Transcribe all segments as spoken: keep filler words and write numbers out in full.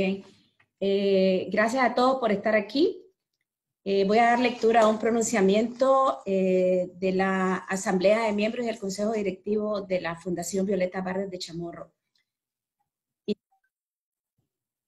Bien, eh, gracias a todos por estar aquí. Eh, voy a dar lectura a un pronunciamiento eh, de la Asamblea de Miembros del Consejo Directivo de la Fundación Violeta Barrios de Chamorro. Y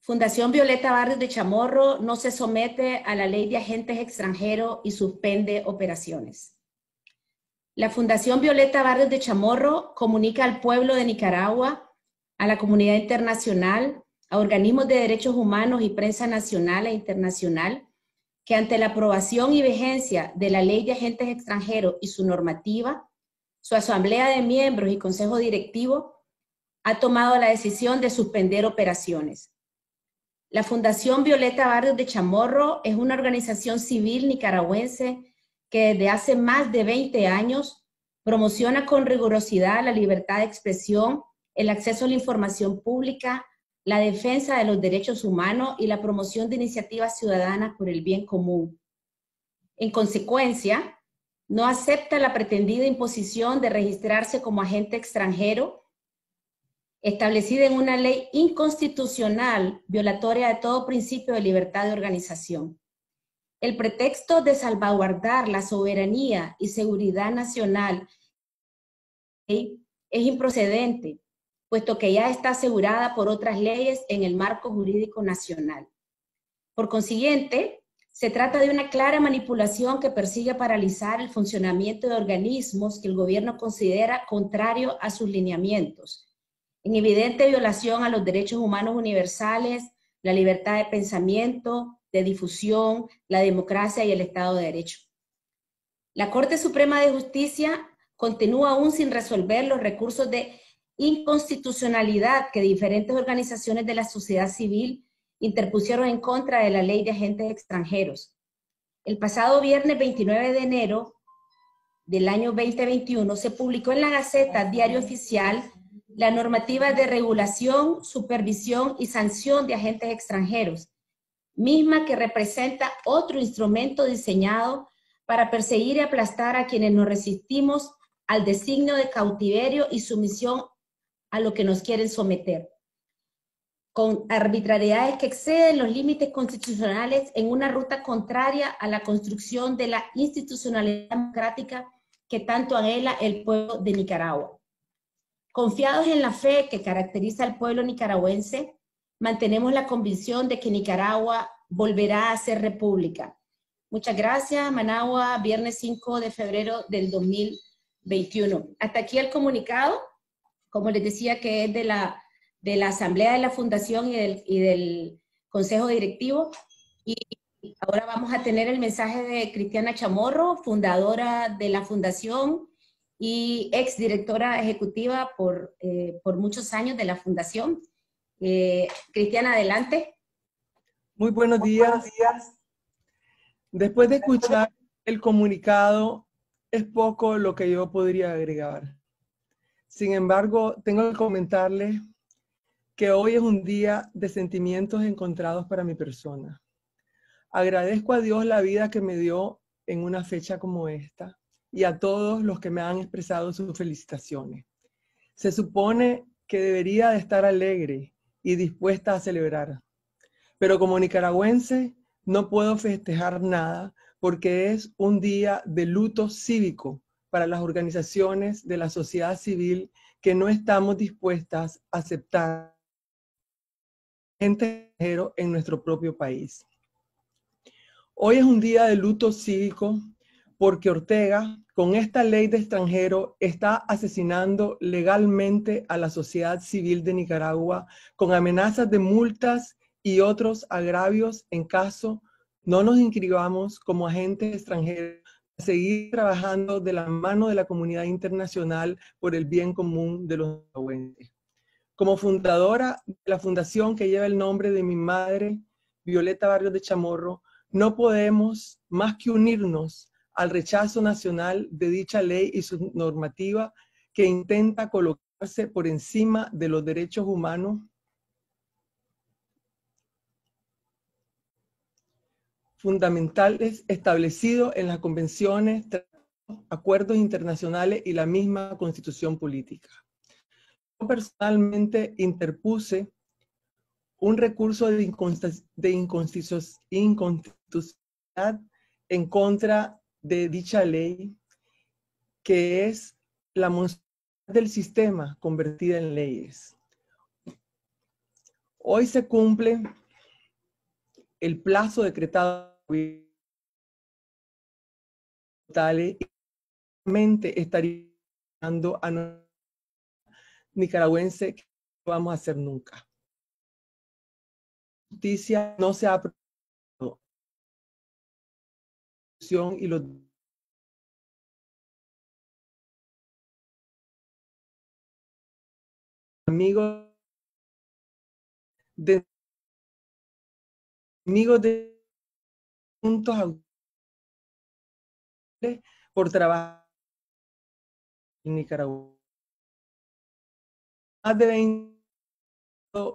Fundación Violeta Barrios de Chamorro no se somete a la ley de agentes extranjeros y suspende operaciones. La Fundación Violeta Barrios de Chamorro comunica al pueblo de Nicaragua, a la comunidad internacional, a organismos de derechos humanos y prensa nacional e internacional, que ante la aprobación y vigencia de la Ley de Agentes Extranjeros y su normativa, su Asamblea de Miembros y Consejo Directivo ha tomado la decisión de suspender operaciones. La Fundación Violeta Barrios de Chamorro es una organización civil nicaragüense que desde hace más de veinte años promociona con rigurosidad la libertad de expresión, el acceso a la información pública, la defensa de los derechos humanos y la promoción de iniciativas ciudadanas por el bien común. En consecuencia, no acepta la pretendida imposición de registrarse como agente extranjero, establecida en una ley inconstitucional violatoria de todo principio de libertad de organización. El pretexto de salvaguardar la soberanía y seguridad nacional es improcedente, puesto que ya está asegurada por otras leyes en el marco jurídico nacional. Por consiguiente, se trata de una clara manipulación que persigue paralizar el funcionamiento de organismos que el gobierno considera contrario a sus lineamientos, en evidente violación a los derechos humanos universales, la libertad de pensamiento, de difusión, la democracia y el Estado de Derecho. La Corte Suprema de Justicia continúa aún sin resolver los recursos de inconstitucionalidad que diferentes organizaciones de la sociedad civil interpusieron en contra de la Ley de Agentes Extranjeros. El pasado viernes veintinueve de enero del año veinte veintiuno se publicó en la Gaceta Diario Oficial la normativa de regulación, supervisión y sanción de agentes extranjeros, misma que representa otro instrumento diseñado para perseguir y aplastar a quienes nos resistimos al designio de cautiverio y sumisión a lo que nos quieren someter, con arbitrariedades que exceden los límites constitucionales en una ruta contraria a la construcción de la institucionalidad democrática que tanto anhela el pueblo de Nicaragua. Confiados en la fe que caracteriza al pueblo nicaragüense, mantenemos la convicción de que Nicaragua volverá a ser república. Muchas gracias, Managua, viernes cinco de febrero del dos mil veintiuno. Hasta aquí el comunicado. Como les decía, que es de la, de la Asamblea de la Fundación y del, y del Consejo Directivo. Y ahora vamos a tener el mensaje de Cristiana Chamorro, fundadora de la Fundación y exdirectora ejecutiva por, eh, por muchos años de la Fundación. Eh, Cristiana, adelante. Muy buenos días. Después de escuchar el comunicado, es poco lo que yo podría agregar. Sin embargo, tengo que comentarles que hoy es un día de sentimientos encontrados para mi persona. Agradezco a Dios la vida que me dio en una fecha como esta y a todos los que me han expresado sus felicitaciones. Se supone que debería de estar alegre y dispuesta a celebrar, pero como nicaragüense no puedo festejar nada porque es un día de luto cívico para las organizaciones de la sociedad civil que no estamos dispuestas a aceptar gente extranjero en nuestro propio país. Hoy es un día de luto cívico porque Ortega, con esta ley de extranjero, está asesinando legalmente a la sociedad civil de Nicaragua con amenazas de multas y otros agravios en caso no nos inscribamos como agentes extranjeros, seguir trabajando de la mano de la comunidad internacional por el bien común de los nicaragüenses. Como fundadora de la fundación que lleva el nombre de mi madre, Violeta Barrios de Chamorro, no podemos más que unirnos al rechazo nacional de dicha ley y su normativa que intenta colocarse por encima de los derechos humanos fundamentales establecidos en las convenciones, tratados, acuerdos internacionales y la misma Constitución política. Yo personalmente interpuse un recurso de inconstitucionalidad en contra de dicha ley, que es la monstruosidad del sistema convertida en leyes. Hoy se cumple el plazo decretado y estaría dando a no nicaragüense que no vamos a hacer nunca. La justicia no se ha aprobado y los amigos de amigos de puntos por trabajar en Nicaragua. Más de veinte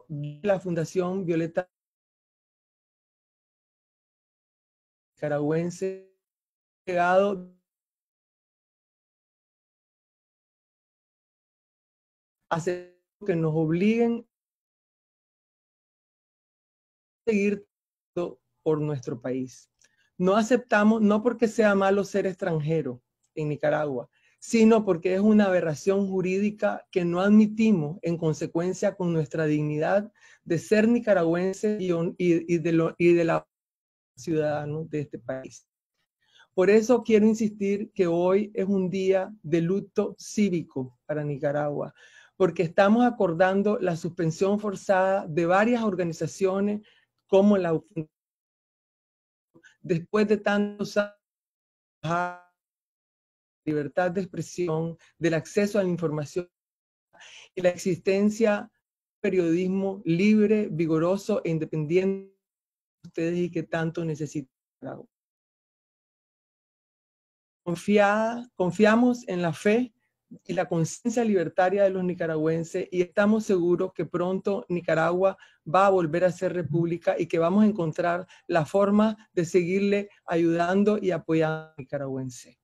de la Fundación Violeta Nicaragüense llegado a hacer que nos obliguen a seguir por nuestro país. No aceptamos, no porque sea malo ser extranjero en Nicaragua, sino porque es una aberración jurídica que no admitimos en consecuencia con nuestra dignidad de ser nicaragüense y, y, de, lo, y de la ciudadanos de este país. Por eso quiero insistir que hoy es un día de luto cívico para Nicaragua, porque estamos acordando la suspensión forzada de varias organizaciones como la Fundación. Después de tantos años de la libertad de expresión, del acceso a la información y la existencia de un periodismo libre, vigoroso e independiente de ustedes y que tanto necesitan. Confiada, confiamos en la fe y la conciencia libertaria de los nicaragüenses y estamos seguros que pronto Nicaragua va a volver a ser república y que vamos a encontrar la forma de seguirle ayudando y apoyando a nicaragüenses.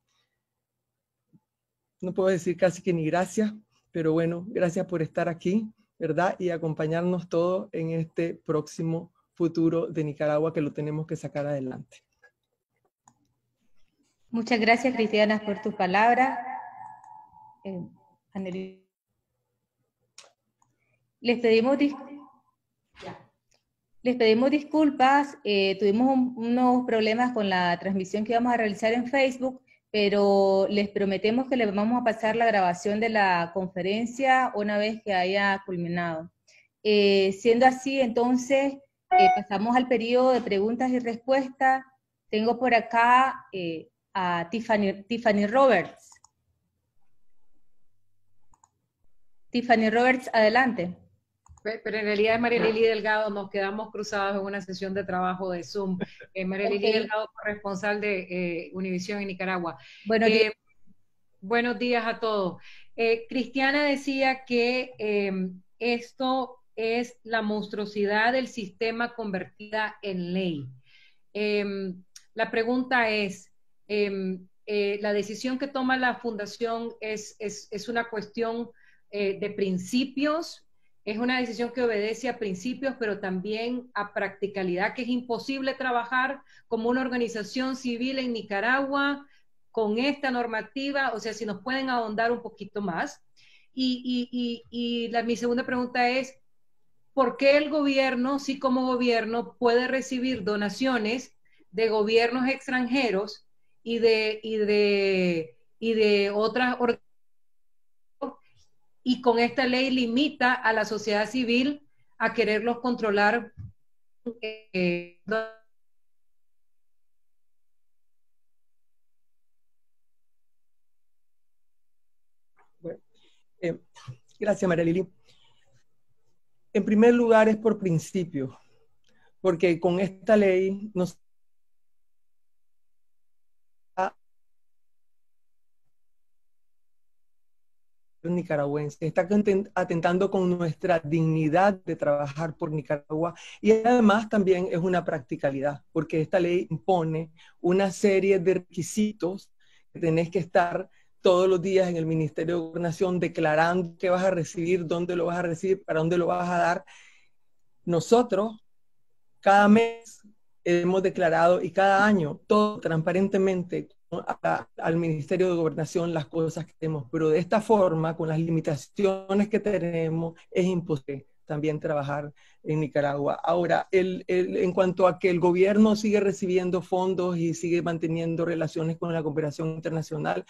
No puedo decir casi que ni gracias, pero bueno, gracias por estar aquí, ¿verdad? Y acompañarnos todos en este próximo futuro de Nicaragua que lo tenemos que sacar adelante. Muchas gracias, Cristiana, por tus palabras. Eh, les pedimos dis les pedimos disculpas, eh, tuvimos un, unos problemas con la transmisión que íbamos a realizar en Facebook, pero les prometemos que les vamos a pasar la grabación de la conferencia una vez que haya culminado. Eh, siendo así, entonces, eh, pasamos al periodo de preguntas y respuestas. Tengo por acá eh, a Tiffany, Tiffany Roberts. Tiffany Roberts, adelante. Pero en realidad María Lili Delgado, nos quedamos cruzados en una sesión de trabajo de Zoom. Eh, María Lili okay. Delgado, corresponsal de eh, Univisión en Nicaragua. Buenos, eh, días. buenos días a todos. Eh, Cristiana decía que eh, esto es la monstruosidad del sistema convertida en ley. Eh, la pregunta es... Eh, eh, la decisión que toma la Fundación es, es, es una cuestión... Eh, de principios, es una decisión que obedece a principios, pero también a practicalidad, que es imposible trabajar como una organización civil en Nicaragua con esta normativa, o sea, si nos pueden ahondar un poquito más. Y, y, y, y la, mi segunda pregunta es, ¿por qué el gobierno, sí como gobierno, puede recibir donaciones de gobiernos extranjeros y de, y de, y de otras organizaciones? Y con esta ley limita a la sociedad civil a quererlos controlar. Eh, bueno, eh, gracias, María Lili. En primer lugar, es por principio, porque con esta ley nos nicaragüense, está atentando con nuestra dignidad de trabajar por Nicaragua y además también es una practicalidad, porque esta ley impone una serie de requisitos que tenés que estar todos los días en el Ministerio de Gobernación declarando qué vas a recibir, dónde lo vas a recibir, para dónde lo vas a dar, nosotros cada mes hemos declarado y cada año todo transparentemente a, al Ministerio de Gobernación las cosas que tenemos, pero de esta forma, con las limitaciones que tenemos, es imposible también trabajar en Nicaragua. Ahora, el, el, en cuanto a que el gobierno sigue recibiendo fondos y sigue manteniendo relaciones con la cooperación internacional,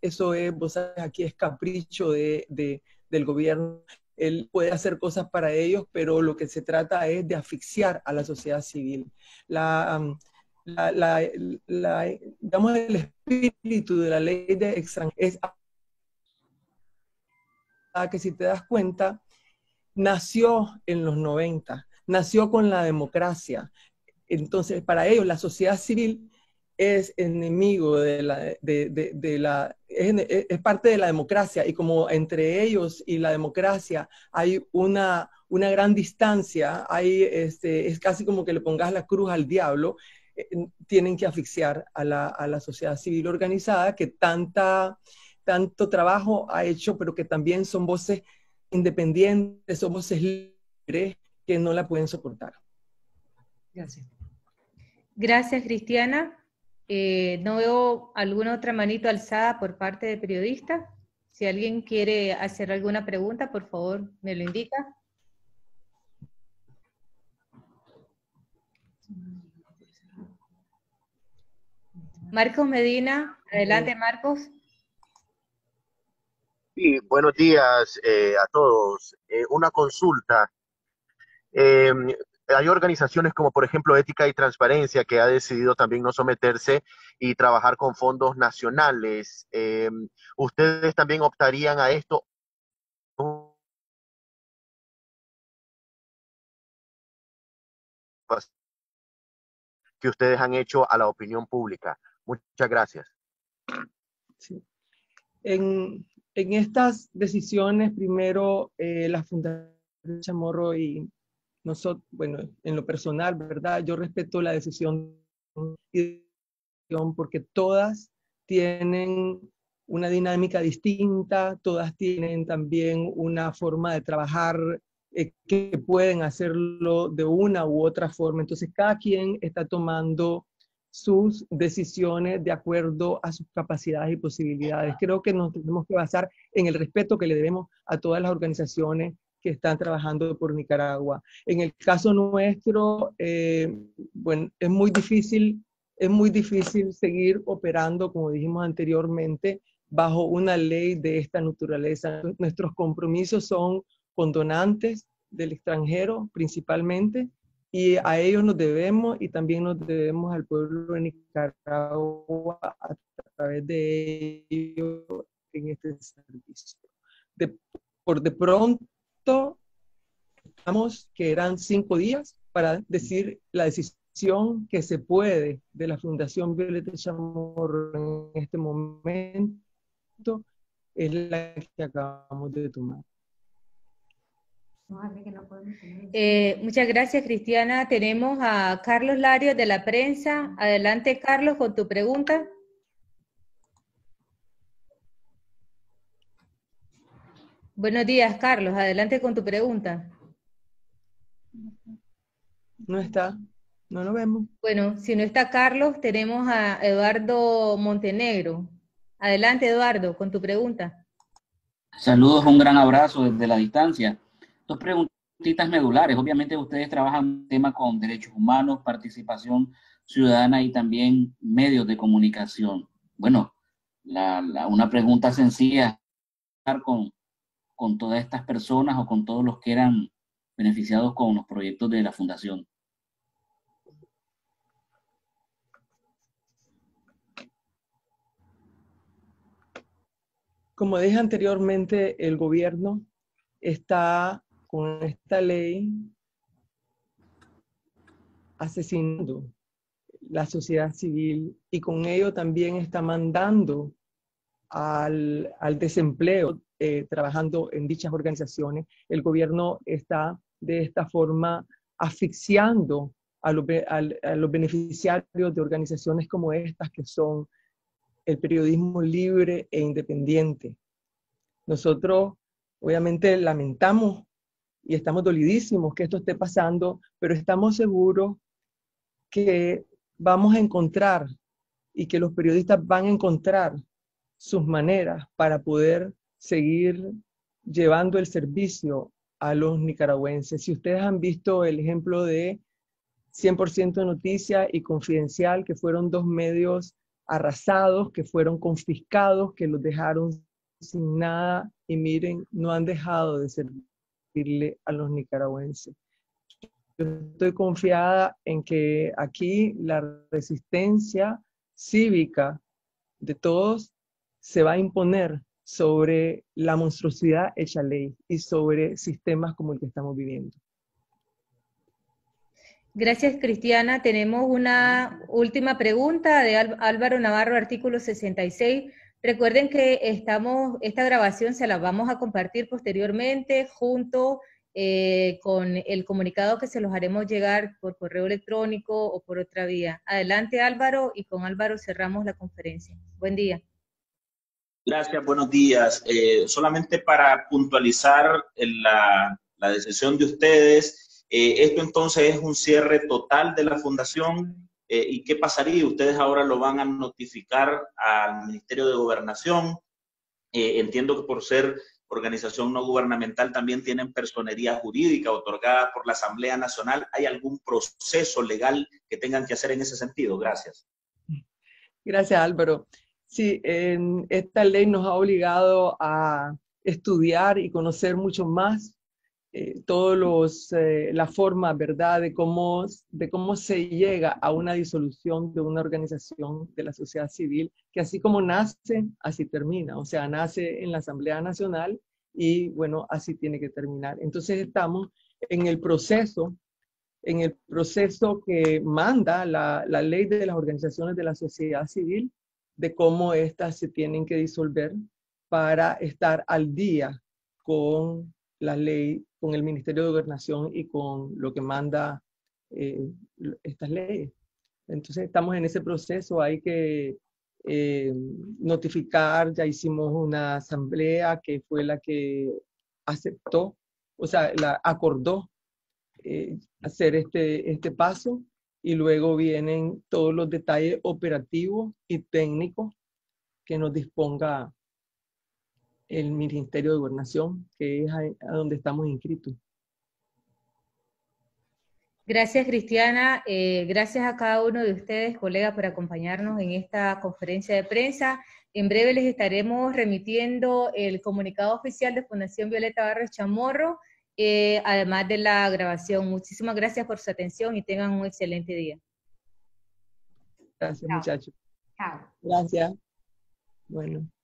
eso es, vos sabes, aquí es capricho de, de, del gobierno. Él puede hacer cosas para ellos, pero lo que se trata es de asfixiar a la sociedad civil. La, la, la, la, digamos, el espíritu de la ley de extranjería es que, si te das cuenta, nació en los noventa, nació con la democracia. Entonces, para ellos, la sociedad civil es enemigo de la, de, de, de la es, es parte de la democracia, y como entre ellos y la democracia hay una, una gran distancia, hay, este, es casi como que le pongas la cruz al diablo. Eh, tienen que asfixiar a la, a la sociedad civil organizada, que tanta, tanto trabajo ha hecho, pero que también son voces independientes, son voces libres que no la pueden soportar. Gracias. Gracias, Cristiana. Eh, no veo alguna otra manito alzada por parte de periodistas. Si alguien quiere hacer alguna pregunta, por favor, me lo indica. Marcos Medina, adelante Marcos. Sí, buenos días eh, a todos. Eh, una consulta. Eh, Hay organizaciones como, por ejemplo, Ética y Transparencia, que ha decidido también no someterse y trabajar con fondos nacionales. Eh, ¿Ustedes también optarían a esto? Que ustedes han hecho a la opinión pública. Muchas gracias. Sí. En, en estas decisiones, primero, eh, la Fundación Chamorro y nosotros, bueno, en lo personal, ¿verdad? Yo respeto la decisión porque todas tienen una dinámica distinta, todas tienen también una forma de trabajar eh, que pueden hacerlo de una u otra forma. Entonces, cada quien está tomando sus decisiones de acuerdo a sus capacidades y posibilidades. Creo que nos tenemos que basar en el respeto que le debemos a todas las organizaciones que están trabajando por Nicaragua. En el caso nuestro, eh, bueno, es muy difícil, es muy difícil seguir operando, como dijimos anteriormente, bajo una ley de esta naturaleza. Nuestros compromisos son con donantes del extranjero, principalmente, y a ellos nos debemos, y también nos debemos al pueblo de Nicaragua a través de ellos en este servicio. De, por de pronto, estamos que eran cinco días para decir la decisión que se puede de la Fundación Violeta Chamorro en este momento es la que acabamos de tomar. Eh, muchas gracias, Cristiana. Tenemos a Carlos Lario de La Prensa. Adelante, Carlos, con tu pregunta. Buenos días, Carlos. Adelante con tu pregunta. No está. No lo vemos. Bueno, si no está Carlos, tenemos a Eduardo Montenegro. Adelante, Eduardo, con tu pregunta. Saludos, un gran abrazo desde la distancia. Dos preguntitas medulares. Obviamente ustedes trabajan un tema con derechos humanos, participación ciudadana y también medios de comunicación. Bueno, la, la, una pregunta sencilla con... con todas estas personas o con todos los que eran beneficiados con los proyectos de la Fundación. Como dije anteriormente, el gobierno está con esta ley asesinando la sociedad civil, y con ello también está mandando al, al desempleo. Eh, trabajando en dichas organizaciones, el gobierno está de esta forma asfixiando a, lo, a, a los beneficiarios de organizaciones como estas, que son el periodismo libre e independiente. Nosotros obviamente lamentamos y estamos dolidísimos que esto esté pasando, pero estamos seguros que vamos a encontrar y que los periodistas van a encontrar sus maneras para poder seguir llevando el servicio a los nicaragüenses. Si ustedes han visto el ejemplo de cien por ciento Noticia y Confidencial, que fueron dos medios arrasados, que fueron confiscados, que los dejaron sin nada, y miren, no han dejado de servirle a los nicaragüenses. Yo estoy confiada en que aquí la resistencia cívica de todos se va a imponer sobre la monstruosidad hecha ley y sobre sistemas como el que estamos viviendo. Gracias, Cristiana. Tenemos una última pregunta de Álvaro Navarro, artículo sesenta y seis. Recuerden que estamos, esta grabación se la vamos a compartir posteriormente junto eh, con el comunicado que se los haremos llegar por correo electrónico o por otra vía. Adelante, Álvaro, y con Álvaro cerramos la conferencia. Buen día. Gracias, buenos días. Eh, solamente para puntualizar la, la decisión de ustedes. Eh, esto entonces es un cierre total de la fundación, eh, ¿y qué pasaría? Ustedes ahora lo van a notificar al Ministerio de Gobernación. Eh, entiendo que por ser organización no gubernamental también tienen personería jurídica otorgada por la Asamblea Nacional. ¿Hay algún proceso legal que tengan que hacer en ese sentido? Gracias. Gracias, Álvaro. Sí, eh, esta ley nos ha obligado a estudiar y conocer mucho más Eh, todos los, eh, la forma, ¿verdad?, de cómo, de cómo se llega a una disolución de una organización de la sociedad civil, que así como nace, así termina. O sea, nace en la Asamblea Nacional y, bueno, así tiene que terminar. Entonces estamos en el proceso, en el proceso que manda la, la ley de las organizaciones de la sociedad civil, de cómo éstas se tienen que disolver para estar al día con la ley, con el Ministerio de Gobernación y con lo que manda eh, estas leyes. Entonces estamos en ese proceso, hay que eh, notificar, ya hicimos una asamblea que fue la que aceptó, o sea, la acordó eh, hacer este, este paso, y luego vienen todos los detalles operativos y técnicos que nos disponga el Ministerio de Gobernación, que es a donde estamos inscritos. Gracias, Cristiana. Eh, gracias a cada uno de ustedes, colegas, por acompañarnos en esta conferencia de prensa. En breve les estaremos remitiendo el comunicado oficial de Fundación Violeta Barrios Chamorro, eh, además de la grabación. Muchísimas gracias por su atención y tengan un excelente día. Gracias, muchachos. Chao. Gracias. Bueno.